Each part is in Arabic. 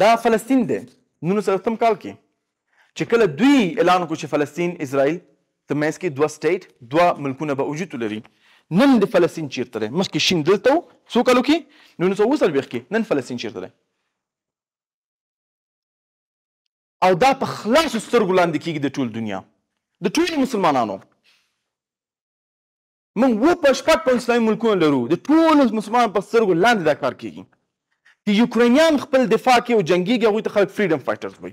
دا فلسطین دی 19 کال کې چې کله دوی اعلان وکړ چې فلسطین اسرائیل ته منځ کې دوه سټیټ دوه ملکونه به وجود ولري، نن د فلسطین چیرته دی؟ مخکې شین دلته و څو کالو کې 1940 کې، نن فلسطین چیرته دی؟ او دا په خلاصو سترګو لاندې کېږي د ټول دنیا د ټولو مسلمانانو. موږ 55 اسلامي ملکونه لرو، د ټولو مسلمانانو په سترګو لاندې دا کار کېږي. که یوکرانیان خپل دفاع کوي او جنګېږي هغوی ته خلک فریډم فایټرز وایي.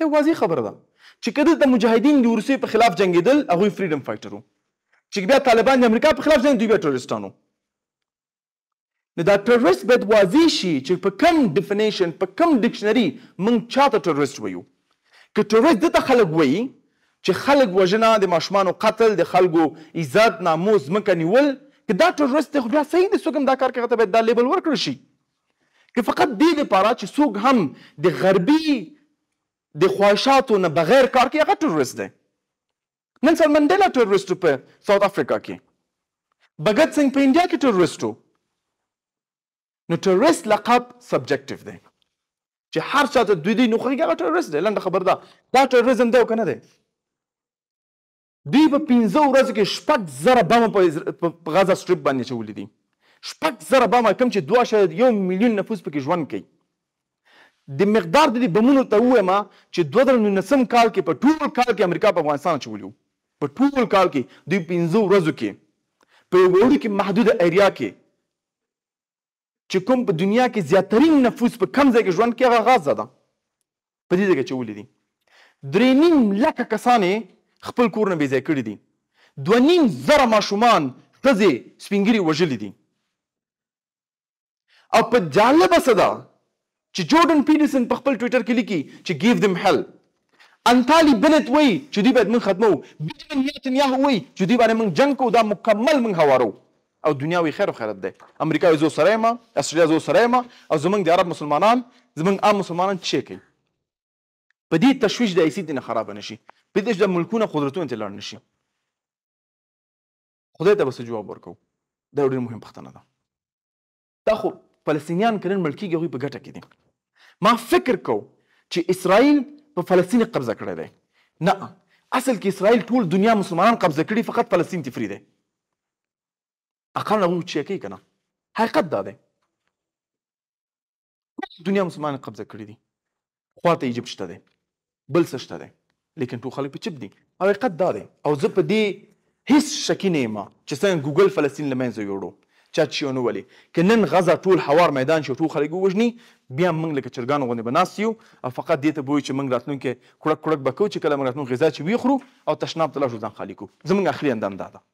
دا واضح خبره ده چې که دلته مجاهدین د روسیې په خلاف جنګېدل هغوی فریډم فایټر وو، چې بیا طالبان د امریکا په خلاف جنګ دوی بیا ټروریستان وو. نو دا ټروریست باید واضح شي چې په کم ډیفینیشن په کم ډکشنري موږ چا ته ټروریست وایو. که ټروریست دته خلک وایي چې خلک وژنه، د ماشومانو قتل، د خلکو عزت، ناموس، ځمکه نیول، که دا ټروریست دی خو بیا صحیح دی، څوک هم دا کار کوي ته باید دا لیبل ورکړل شي. که فقط دې لپاره چې څوک هم د غربي د خواهشاتو نه بغیر کار کوي هغه ټروریست دی. نلسن منډیلا ټروریست و په ساوت افریقا کې، بګت سنګ په انډیا کې ټروریست و. نو ټروریست لقب سبجیکټیو دی چې هر چا ته دوی نوخېږي هغه ټروریست دی. لنډه خبر ده دا ټروریزم دی او که نه دی؟ دوی په 15 ورځو کې 6,000 بمه په غزه سټریپ باندې اچولي دي. 6,000 بمه، کوم چې 2.1 میلیون نفوس پکې ژوند کوي. د مقدار د دې بمونو ته ووایم چې 2019 کال کې په ټول کال کې امریکا په افغانستان اچولي وو. په ټول کال کې دوی 15 ورځو کې په یو وړوکې محدوده ایریا کې چې کوم په دنیا کې زیاترین نفوس په کم ځای کې ژوند کوي هغه غزه ده، په دې ځای کې اچولي دي. 3.5 لکه کسانې خپل کورونه بې ځای کړي دي. 2,500 ماشومان، ښځې، سپین ږیري وژلي دي. او په جالبه څه ده چې جورډن پیټرسن په خپل ټویټر کې لیکي چې ګیو دم هیل. انتالي بنت وایي چې دوی باید موږ ختموو. بنیامین نتنیاهو وایي چې دوی باندې موږ جنګ کوو، دا مکمل موږ هوارو. او دنیا وایي خیر و خیرت دی، امریکا وایي زه ورسره یم، اسټرالیا زه ورسره یم، او زموږ د عرب مسلمانان، زموږ عام مسلمانان څه کوي؟ په دې تشویش د ایسید نه خرابه نه شي، په دې چې د ملکونه قدرتونو ته لاړ نه شي. خدای ته به څه جواب ورکوو؟ دا یو ډېر مهم پوښتنه ده. دا خو فلسطینیان که نن ملکیږي هغوی په ګټه کې دي. ما فکر کوو چې اسرائیل په فلسطین قبضه کړی دی. نه، اصل کې اسرائیل ټول دنیا مسلمانان قبضه کړي، فقط فلسطین تفری دی. اقل هغوی چې کوي که نه، حقیقت دا دی دنیا مسلمانان قبضه کړي دي. خواته ایجپت شته دی، بل څه شته دی، لیکن ټول خلک په چپ دي. او حقیقت دا دی، او زه په دې هېڅ شکي نه یم چې څنګه ګوګل فلسطین له منځه یوړو، چا چې ونه ولي. که نن غزه ټول هوار میدان شي او ټول خلک ووژني، بیا موږ لکه چرګانو غوندې به ناست یو او فقط دې ته به وایو چې موږ راتلونکې کړک کړک به کوو، چې کله موږ راتلونکې غذا چې ویخورو او تشناب ته لاړ شو ځان خالي کړو. زموږ اخري اندام دا ده.